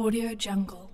AudioJungle.